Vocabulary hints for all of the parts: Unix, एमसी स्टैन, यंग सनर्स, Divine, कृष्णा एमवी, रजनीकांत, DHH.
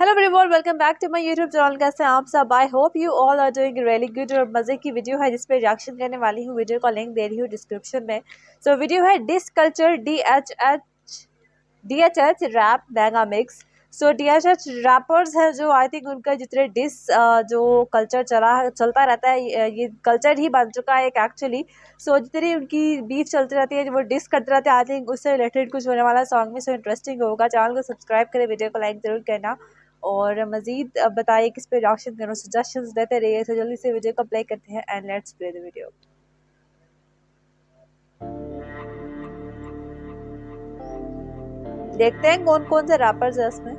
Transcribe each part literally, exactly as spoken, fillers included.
Hello everyone, welcome back to my YouTube channel. कैसे आप सब? I hope you all are doing really good. और मज़े की वीडियो है जिस पे रिएक्शन करने वाली हूँ। वीडियो का लिंक दे रही हूँ डिस्क्रिप्शन में। सो so, वीडियो है dish culture D H H D H H rap mega mix. So D H H rappers हैं जो आई थिंक उनका जितने डिस जो कल्चर चला चलता रहता है, ये कल्चर ही बन चुका है एक एक्चुअली। सो so, जितनी उनकी बीफ चलती रहती है, वो डिस करते रहते हैं, आई थिंक उससे रिलेटेड कुछ होने वाला सॉन्ग में। सो so, इंटरेस्टिंग होगा। चैनल को सब्सक्राइब करें, वीडियो को लाइक ज़रूर करना और मज़ीद बताइए किस पे रिएक्शन करो, सजेशंस देते रहिए। तो जल्दी से वीडियो को प्ले करते हैं and let's play the video. देखते हैं कौन कौन से रैपर्स हैं इसमें।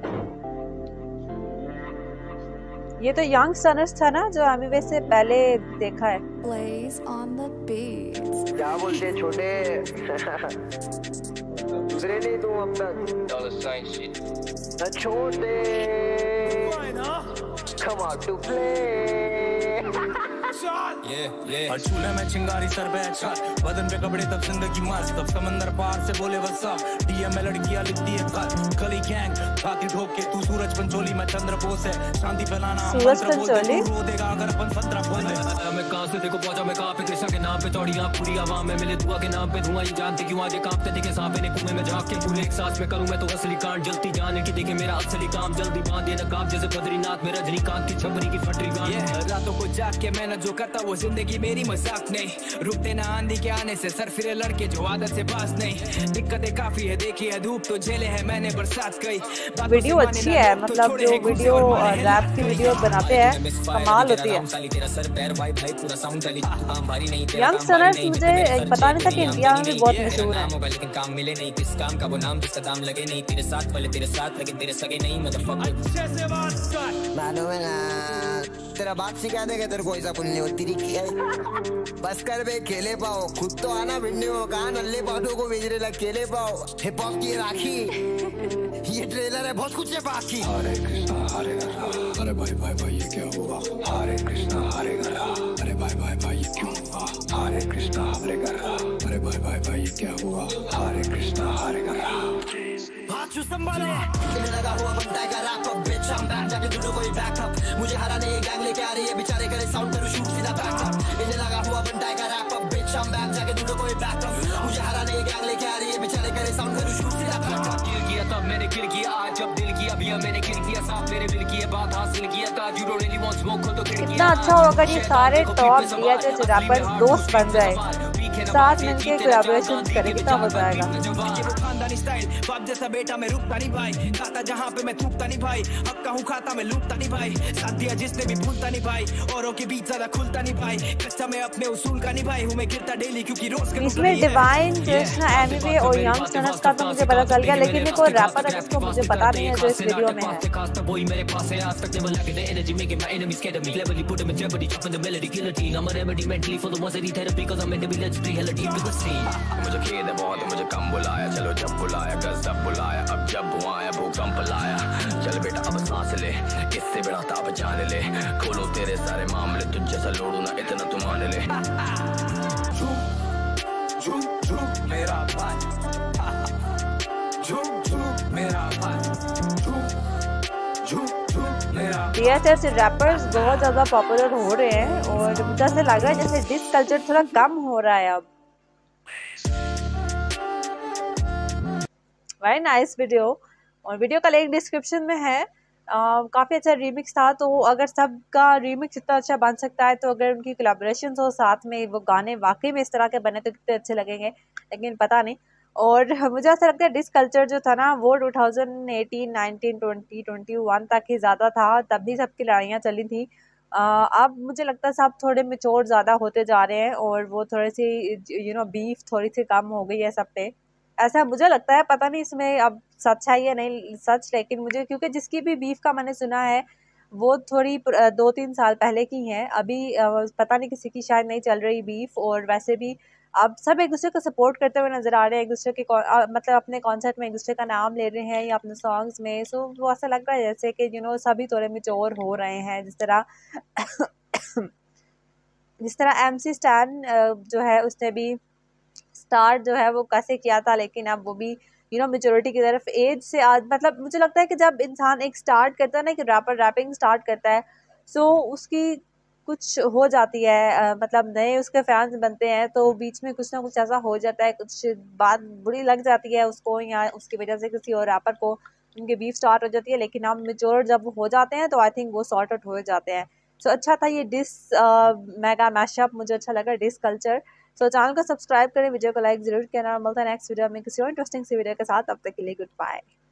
ये तो यंग सनर्स था ना, जो हमें वैसे पहले देखा है। क्या बोलते हैं छोटे दूसरे नहीं तो अब तक छोड़ दे चूल्हा में चिंगारी सर बैठा, बदन पे कपड़े तब जिंदगी मास्क, तब समंदर पार से बोले वसा डीएम में लड़कियां लिखती है गली गैंग खाती ठोक के तू सूरज पंचोली में चंद्रपोष है शांति फैलाना रो देगा अगर अपन सत्रह बोले मैं कहाँ से देखो पहुंचा मैं कहाँ पे कृष्णा के नाम पे तोड़ी आप पूरी आवाम में मिले दुआ के नाम पे धुआं ये जानते क्यों आज कांपते देखे सांपे ने कुएं में झाँक के पूरे एक साथ में करूँ मैं तो असली कांड जल्दी जाने की देखे मेरा असली काम जल्दी बांधे नकाब जैसे बद्रीनाथ में रजनीकांत की छपरी की फटरी गांव रातों को जाग के मैंने जो करता वो जिंदगी मेरी मजाक नहीं रुकते ना आंधी के आने से सर फिरे लड़के जो आदत से पास नहीं दिक्कतें काफी है देखी है धूप तो झेले है मैंने बरसात कई। वीडियो अच्छी है, मतलब जो वीडियो रैप की वीडियो बनाते हैं कमाल होती है। यंग सनर्स मुझे पता नहीं था कि इंडिया में भी बहुत मशहूर है। तेरा बाप सिखा देगा तेरे को ऐसा कुछ नहीं होती बस कर बे खेले पाओ खुद तो आना भिड़ने हो कहा नल्ले पौधों को बेजरे लग खेले पाओ हिप हॉप की राखी ये ट्रेलर है बहुत कुछ है बाकी। हरे कृष्णा हरे राम अरे भाई भाई भाई ये क्या हुआ हरे कृष्णा हरे राम अरे भाई भाई भाई ये क्यों हुआ हरे कृष्णा हरे राम अरे भाई भाई भाई ये क्या हुआ हरे कृष्णा हरे राम हाथ संभाले लगा हुआ बनता है रात अब बेच हम बैठ जाके जुड़ो कोई बैकअप मुझे हरा नहीं गैंग लेके आ रही है बेचारे करे साउंड करो शूट सीधा बैकअप इन्हें लगा हुआ बनता है रात अब बेच हम बैठ जाके जुड़ो कोई बैकअप मुझे हरा नहीं गैंग लेके आ रही है बेचारे करे साउंड करो शूट सीधा बैकअप किल किया तब मैंने किल किया आज अब दिल किया भैया मैंने किल किया साफ मेरे दिल की बात हासिल किया था you don't really want smoke तो किल किया। इतना अच्छा होगा कि सारे टॉप डीएचएच रैपर दोस्त बन जाए, साथ मिलके कोलैबोरेशन करें, कितना मजा आएगा। खानदानी स्टाइल बाप जैसा बेटा मैं रुकता नहीं भाई खाता जहाँ पे मैं थूकता नहीं भाई हक्का हूँ खाता मैं लूटता नहीं भाई साथ दिया जिसने भी भूलता नहीं भाई औरों के बीच ज्यादा खुलता नहीं भाई कच्चा मैं अपने उसूल का नहीं भाई हूँ मैं गिरता डेली क्योंकि रोज इसमें डिवाइन कृष्णा एमवी और यंग सनर्स का तो मुझे पता चल गया, लेकिन ये कोई रैपर है जिसको मुझे पता नहीं है जो इस वीडियो में है। मुझे खेद है बहुत मुझे कम बुलाया चलो जब बुलाया गजब बुलाया अब जब बुआया भूकंप लाया चल बेटा अब सांस ले किससे बड़ा ताप जान ले खोलो तेरे सारे मामले तुझ जैसा लोड़ू ना इतना तू मान ले झूम झूम मेरा भाई झूम झूम मेरा भाई झूम डीएचएच रैपर्स बहुत ज्यादा पॉपुलर हो रहे हैं और मुझे ऐसा लगा जैसे डिस कल्चर थोड़ा कम हो रहा है अब। वेरी नाइस वीडियो और वीडियो का लिंक डिस्क्रिप्शन में है। आ, काफी अच्छा रीमिक्स था, तो अगर सब का रीमिक्स इतना अच्छा बन सकता है तो अगर उनकी कोलैबोरेशन हो साथ में वो गाने वाकई में इस तरह के बने तो कितने अच्छे लगेंगे, लेकिन पता नहीं। और मुझे ऐसा लगता है डिस कल्चर जो था ना वो two thousand eighteen, nineteen, twenty, twenty one तक ही ज़्यादा था, तब भी सबकी लड़ाइयाँ चली थी। आ, अब मुझे लगता है सब थोड़े मेच्योर ज़्यादा होते जा रहे हैं और वो थोड़ी सी यू नो बीफ थोड़ी सी कम हो गई है सब पे, ऐसा मुझे लगता है। पता नहीं इसमें अब सच है या नहीं सच, लेकिन मुझे क्योंकि जिसकी भी बीफ का मैंने सुना है वो थोड़ी दो तीन साल पहले की हैं, अभी पता नहीं किसी की शायद नहीं चल रही बीफ। और वैसे भी अब सब एक दूसरे को सपोर्ट करते हुए नज़र आ रहे हैं, एक दूसरे के आ, मतलब अपने कॉन्सर्ट में एक दूसरे का नाम ले रहे हैं या अपने सॉन्ग्स में। सो वो ऐसा लग रहा है जैसे कि यू नो सभी थोड़े मेच्योर हो रहे हैं, जिस तरह जिस तरह एमसी स्टैन जो है उसने भी स्टार्ट जो है वो कैसे किया था, लेकिन अब वो भी यू नो मेच्योरिटी की तरफ, एज से आज मतलब मुझे लगता है कि जब इंसान एक स्टार्ट करता है ना कि रैपर रैपिंग स्टार्ट करता है सो so, उसकी कुछ हो जाती है आ, मतलब नए उसके फैंस बनते हैं तो बीच में कुछ ना कुछ ऐसा हो जाता है, कुछ बात बुरी लग जाती है उसको या उसकी वजह से किसी और रैपर को उनके बीफ स्टार्ट हो जाती है, लेकिन हम मेच्योर जब हो जाते हैं तो आई थिंक वो सॉर्ट आउट हो जाते हैं। सो so, अच्छा था ये डिस मेगा मैशअप, मुझे अच्छा लगा dish culture. So so, channel को सब्सक्राइब करें, वीडियो को लाइक ज़रूर करना। मिलता है नेक्स्ट वीडियो में किसी और इंटरेस्टिंग सी वीडियो के साथ, तब तक के लिए गुड बाय।